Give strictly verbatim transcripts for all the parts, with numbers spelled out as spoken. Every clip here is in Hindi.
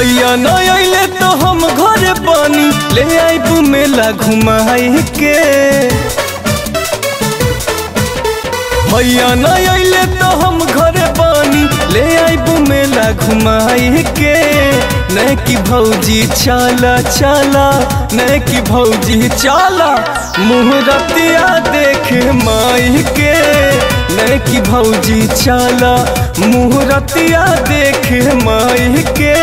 भैया न आइले तो हम घर बनी ले आइबू मेला घुमाई के। भैया न आइले तो हम घर बनी ले आइबू मेला घुमाई के। नहीं कि भौजी चला चला, नहीं कि भौजी चला मुहूर्तिया देखे माई के। नहीं कि भौजी चला मुहूर्तिया देखे माई के।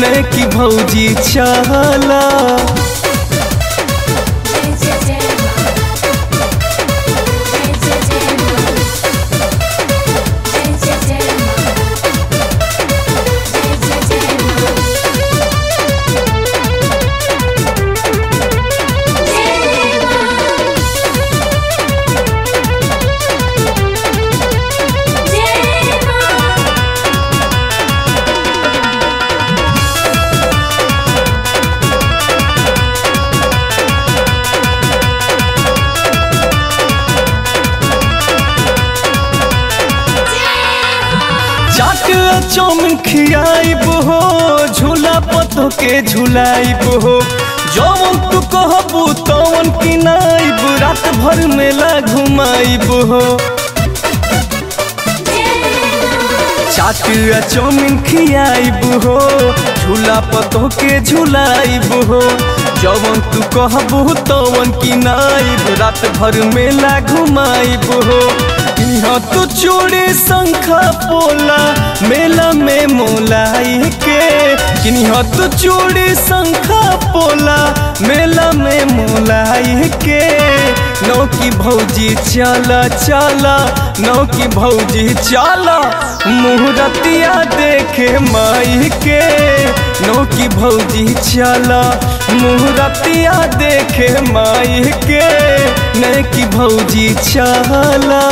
नहीं कि भौजी चला। चमखियाइब हो झूला पतो के झुलाइब हो, जौन तू कहबू तौन किनाइब रात भर मेला घुमाइब हो। चाटिया चौमिन खियाइब हो झूला पतो के झुलाइब हो, जौन तू कहबू तौन किनाइब रात भर मेला घुमाइब हो। यहाँ तू चूड़ी शंखा पोला मेला में मोलाई के। यहाँ तू चूड़ी शंखा पोला मेला में मोलाई के। नौ की भौजी चला चला, नौ की भौजी चला मुहूर्तिया देखे माई के। नौ की भौजी चला मुहूर्तिया देखे माई के। नहीं कि भौजी चला।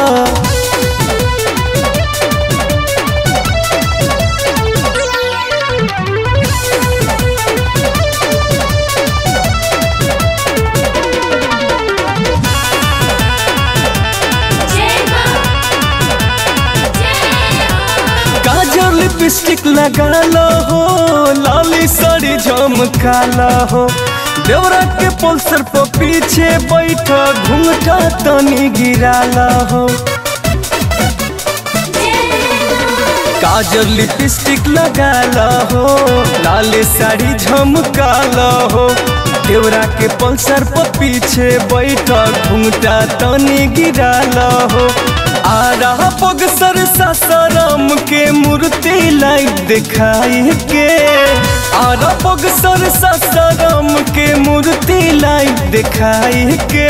लिपस्टिक लगा लो हो लाली साड़ी झमका हो, देवरा के पल्सर पर पीछे बैठा घूंघटा तनी गिराला हो। काजल लिपस्टिक लगा लो हो लाली साड़ी झमका हो, देवरा के पल्सर पर पीछे बैठा घूंघटा तनी गिराला हो। आ रहा पगसर सासाराम के मूर्ति लाइट दिखाई के। आ रहा पगसर सासाराम के मूर्ति लाइट दिखाई के।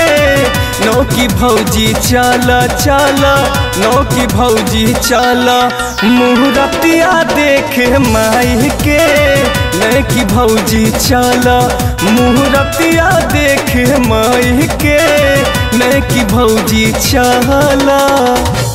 नौ की भौजी चला चला, नौ की भौजी चला मुहूर्तिया देखे माई के। नौ की भौजी चला मुहूर्तिया देखे माई के। नहीं कि भौजी चला।